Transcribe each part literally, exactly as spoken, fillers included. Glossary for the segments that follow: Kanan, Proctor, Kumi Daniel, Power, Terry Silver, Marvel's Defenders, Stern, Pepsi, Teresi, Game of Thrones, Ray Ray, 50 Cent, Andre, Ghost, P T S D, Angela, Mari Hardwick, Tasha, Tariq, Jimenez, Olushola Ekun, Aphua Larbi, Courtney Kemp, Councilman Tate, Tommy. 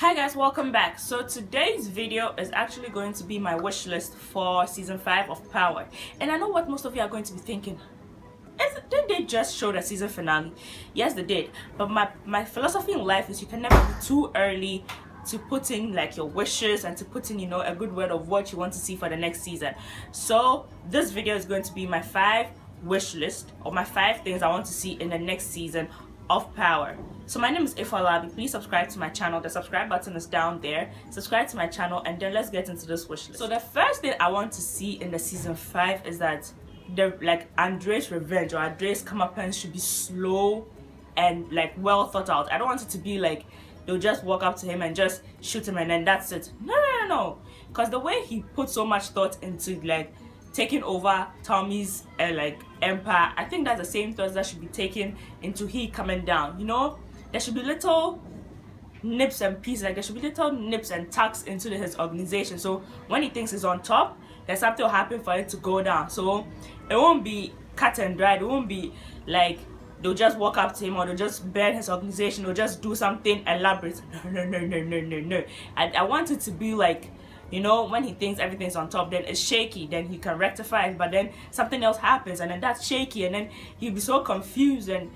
Hi guys, welcome back. So today's video is actually going to be my wish list for season five of Power, and I know what most of you are going to be thinking is, did they just show the season finale? Yes, they did, but my my philosophy in life is you can never be too early to put in like your wishes and to put in, you know, a good word of what you want to see for the next season. So this video is going to be my five wish list, or my five things I want to see in the next season of Power. So my name is Aphua Larbi. Please subscribe to my channel. The subscribe button is down there. Subscribe to my channel, and then let's get into this wish list. So the first thing I want to see in the season five is that the like Andre's revenge or Andre's comeuppance should be slow and like well thought out. I don't want it to be like they'll just walk up to him and just shoot him and then that's it. No, no, no, no. Because the way he put so much thought into like taking over Tommy's uh, like empire, I think that's the same thoughts that should be taken into he coming down. You know, there should be little nips and pieces, like there should be little nips and tucks into the, his organization. So when he thinks he's on top, there's something will happen for it to go down. So it won't be cut and dried. It won't be like they'll just walk up to him or they'll just burn his organization or just do something elaborate. No, no, no, no, no, no, no. I, I want it to be like, you know, when he thinks everything's on top, then it's shaky, then he can rectify it, but then something else happens and then that's shaky and then he'll be so confused. And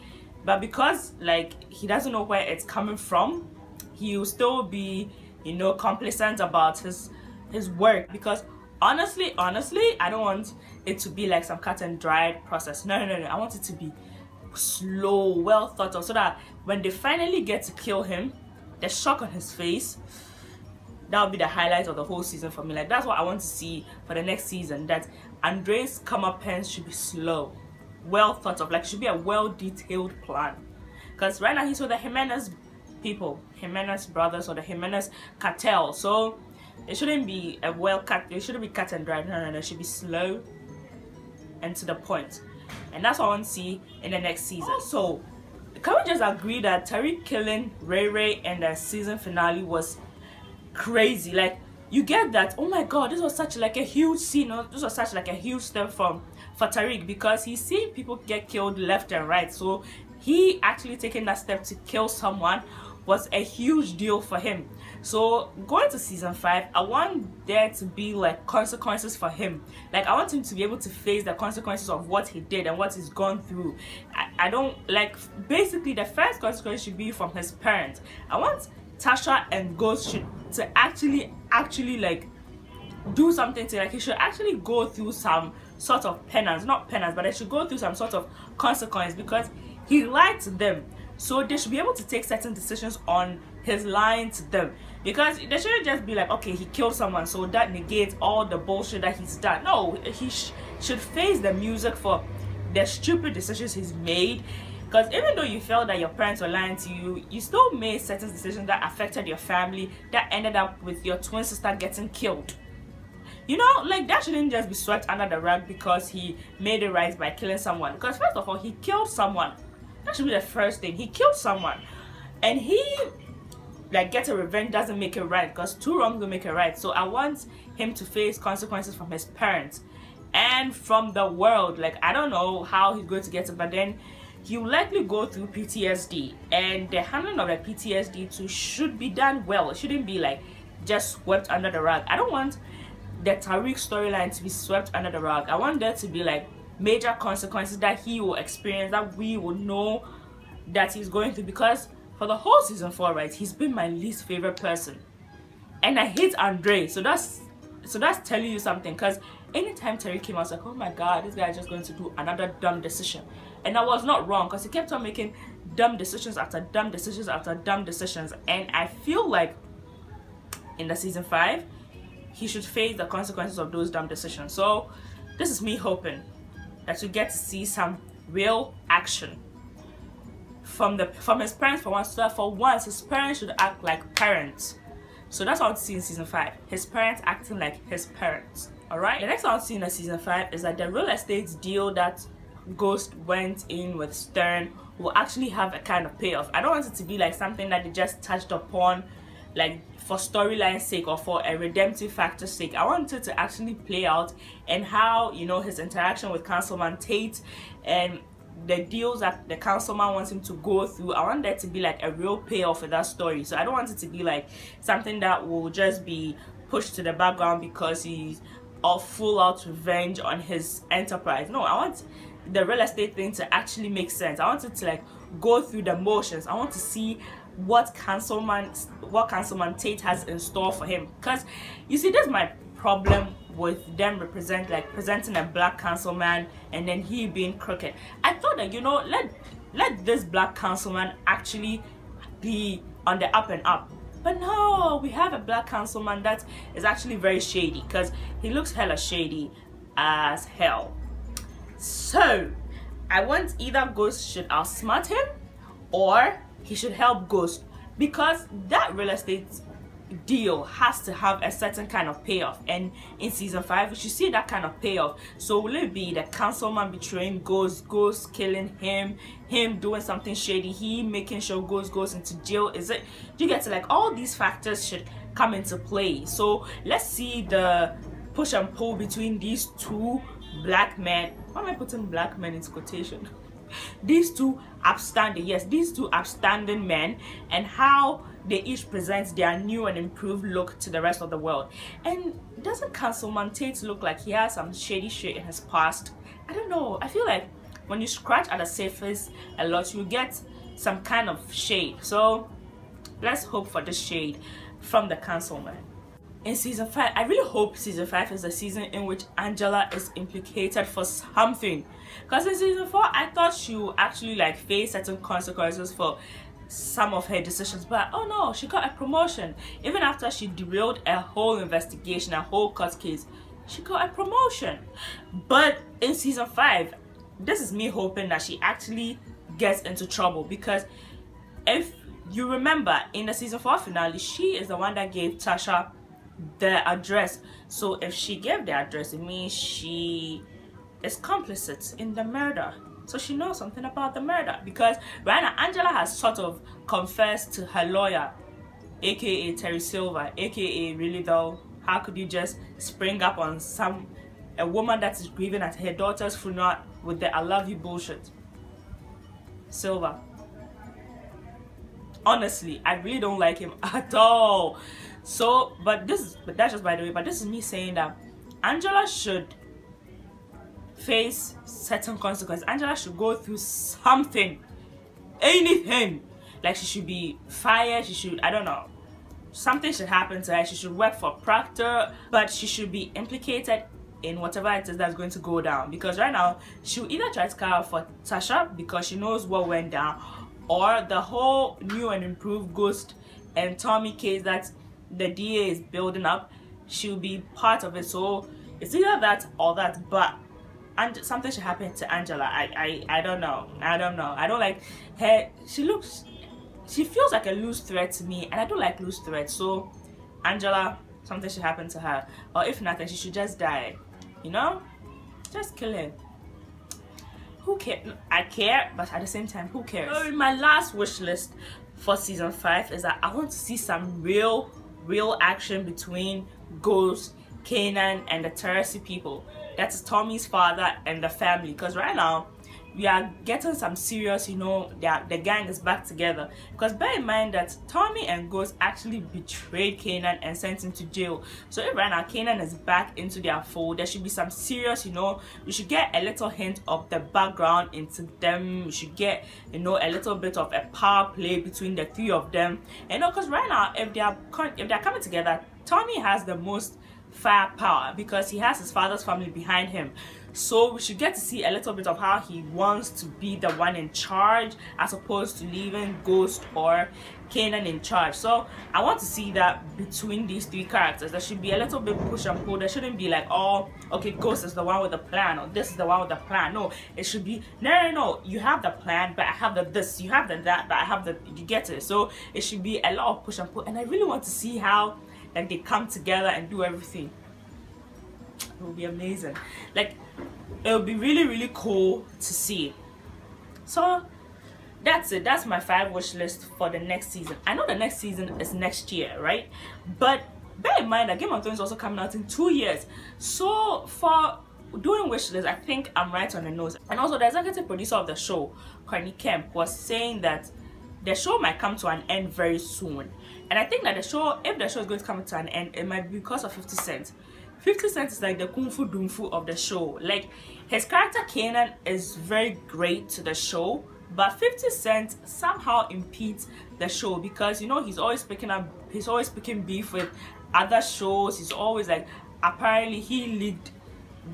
but because like he doesn't know where it's coming from, he'll still be, you know, complacent about his his work. Because honestly, honestly, I don't want it to be like some cut and dried process. No, no, no, no. I want it to be slow, well thought out, so that when they finally get to kill him, the shock on his face, that'll be the highlight of the whole season for me. Like that's what I want to see for the next season, that Andre's comeuppance should be slow, well thought of, like should be a well detailed plan. Because right now he's with the Jimenez people, Jimenez brothers or the Jimenez cartel, so it shouldn't be a well cut, it shouldn't be cut and dried. No, no, no, it should be slow and to the point. And that's what I want to see in the next season. So can we just agree that Tariq killing Ray Ray and the season finale was crazy? Like you get that, oh my god, this was such like a huge scene, this was such like a huge step from for Tariq, because he's seeing people get killed left and right. So he actually taking that step to kill someone was a huge deal for him. So going to season five, I want there to be like consequences for him. Like I want him to be able to face the consequences of what he did and what he's gone through. I, I don't like, basically the first consequence should be from his parents. I want Tasha and Ghost should to actually actually like do something to, like he should actually go through some sort of penance, not penance, but I should go through some sort of consequence, because he lied to them. So they should be able to take certain decisions on his lying to them, because they shouldn't just be like, okay, he killed someone, so that negates all the bullshit that he's done. No, he sh should face the music for the stupid decisions he's made. Because even though you felt that your parents were lying to you, you still made certain decisions that affected your family, that ended up with your twin sister getting killed. You know, like that shouldn't just be swept under the rug because he made it right by killing someone. Because first of all, he killed someone. That should be the first thing. He killed someone, and he like gets a revenge doesn't make it right, because two wrongs will make it right. So I want him to face consequences from his parents and from the world. Like I don't know how he's going to get it, but then he'll likely go through P T S D, and the handling of the P T S D too should be done well. It shouldn't be like just swept under the rug. I don't want the Tariq storyline to be swept under the rug. I want there to be like major consequences that he will experience, that we will know that he's going through. Because for the whole season four, right, he's been my least favorite person, and I hate Andre. So that's so that's telling you something. Because anytime Terry came, I was like, oh my god, this guy is just going to do another dumb decision. And I was not wrong, because he kept on making dumb decisions after dumb decisions after dumb decisions. And I feel like in the season five, he should face the consequences of those dumb decisions. So this is me hoping that you get to see some real action from the from his parents for once. So for once, his parents should act like parents. So that's what I want to see in season five. His parents acting like his parents. Alright? The next one I want to see in season five is that the real estate deal that Ghost went in with Stern will actually have a kind of payoff. I don't want it to be like something that they just touched upon like for storyline's sake or for a redemptive factor's sake. I want it to actually play out, and how, you know, his interaction with Councilman Tate and the deals that the councilman wants him to go through, I want there to be like a real payoff for that story. So I don't want it to be like something that will just be pushed to the background because he's all full out revenge on his enterprise. No, I want the real estate thing to actually make sense. I want it to like go through the motions. I want to see what councilman what councilman Tate has in store for him, because you see, that's my problem with them represent like presenting a black councilman and then he being crooked. I thought that, you know, let let this black councilman actually be on the up and up, but no, we have a black councilman that is actually very shady, because he looks hella shady as hell. So I want either Ghost should outsmart him or he should help Ghost, because that real estate deal has to have a certain kind of payoff, and in season five we should see that kind of payoff. So will it be the councilman betraying Ghost, Ghost killing him, him doing something shady, he making sure Ghost goes into jail? Is it, do you get to like, all these factors should come into play. So let's see the push and pull between these two black men. Why am I putting black men in quotation? These two upstanding, yes, these two upstanding men, and how they each present their new and improved look to the rest of the world. And doesn't Councilman Tate look like he has some shady shit in his past? I don't know. I feel like when you scratch at the surface a lot, you get some kind of shade. So let's hope for the shade from the councilman. In season five, I really hope season five is the season in which Angela is implicated for something, because in season four I thought she would actually like face certain consequences for some of her decisions, but oh no, she got a promotion. Even after she derailed a whole investigation, a whole court case, she got a promotion. But in season five, this is me hoping that she actually gets into trouble, because if you remember in the season four finale, she is the one that gave Tasha the address. So if she gave the address, it means she is complicit in the murder. So she knows something about the murder, because right now Angela has sort of confessed to her lawyer, aka Terry Silver, aka really though, how could you just spring up on some a woman that is grieving at her daughter's funeral with the I love you bullshit? Silver, honestly, I really don't like him at all. So, but this, but that's just by the way, but this is me saying that Angela should face certain consequences. Angela should go through something, anything. Like she should be fired, she should, I don't know, something should happen to her. She should work for Proctor, but she should be implicated in whatever it is that's going to go down, because right now she'll either try to cover for Tasha because she knows what went down, or the whole new and improved Ghost and Tommy case that the D A is building up, she'll be part of it. So it's either that or that, but and something should happen to Angela. I, I I don't know. I don't know. I don't like her. She looks, she feels like a loose thread to me, and I don't like loose threads. So Angela, something should happen to her, or if nothing, she should just die. You know, just kill him. Who cares? I care, but at the same time, who cares? So my last wish list for season five is that I want to see some real, real action between Ghost, Kanan, and the Teresi people. That's Tommy's father and the family, because right now we are getting some serious, you know, that the gang is back together. Because bear in mind that Tommy and Ghost actually betrayed Kanan and sent him to jail. So if right now Kanan is back into their fold, there should be some serious, you know, we should get a little hint of the background into them. We should get, you know, a little bit of a power play between the three of them. And you know, because right now if they are if they're coming together, Tommy has the most firepower because he has his father's family behind him. So we should get to see a little bit of how he wants to be the one in charge as opposed to leaving Ghost or Kanan in charge. So I want to see that between these three characters. There should be a little bit push and pull. There shouldn't be like, oh, okay, Ghost is the one with the plan, or this is the one with the plan. No, it should be, no, no, no, you have the plan, but I have the this, you have the that, but I have the, you get it. So it should be a lot of push and pull, and I really want to see how like they come together and do everything. It will be amazing. Like, it will be really, really cool to see. So that's it. That's my five wish list for the next season. I know the next season is next year, right? But bear in mind that Game of Thrones is also coming out in two years. So for doing wish lists, I think I'm right on the nose. And also the executive producer of the show, Courtney Kemp, was saying that the show might come to an end very soon. And I think that the show, if the show is going to come to an end, it might be because of fifty cent. fifty cent is like the kung fu doom fu of the show. Like, his character Kanan is very great to the show, but fifty cent somehow impedes the show because, you know, he's always picking up, he's always picking beef with other shows. He's always like, apparently he leaked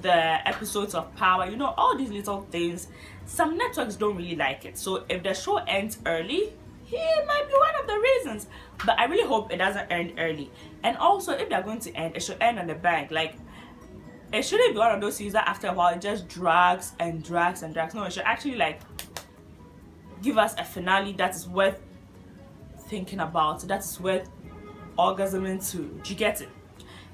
the episodes of Power, you know, all these little things. Some networks don't really like it. So if the show ends early, he might be one of the reasons. But I really hope it doesn't end early. And also, if they're going to end, it should end on the bang. Like, it shouldn't be one of those series that after a while it just drags and drags and drags. No, it should actually like give us a finale that is worth thinking about, that is worth orgasming to. Do you get it?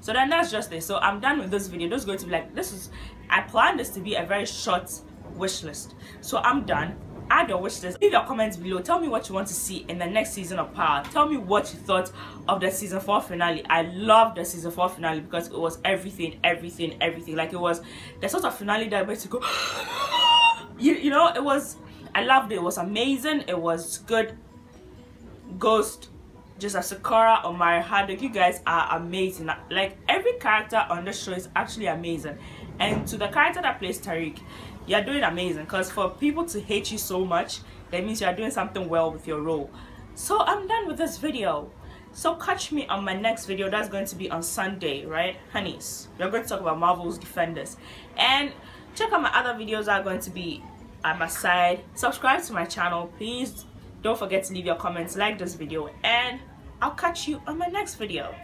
So then that's just it. So I'm done with this video. This is going to be like, this is, I planned this to be a very short wish list. So I'm done. Add your wish list. Leave your comments below. Tell me what you want to see in the next season of Power. Tell me what you thought of the season four finale. I loved the season four finale because it was everything, everything, everything. Like, it was the sort of finale that made you go, you, you know, it was, I loved it. It was amazing. It was good. Ghost, just as Sakura or Mari Hardwick, you guys are amazing. Like, every character on the show is actually amazing. And to the character that plays Tariq, you're doing amazing, because for people to hate you so much, that means you're doing something well with your role. So I'm done with this video. So catch me on my next video. That's going to be on Sunday, right, honeys? We're going to talk about Marvel's Defenders. And check out my other videos that are going to be at my side. Subscribe to my channel, please. Don't forget to leave your comments, like this video, and I'll catch you on my next video.